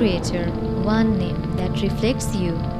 Creator, one name that reflects you.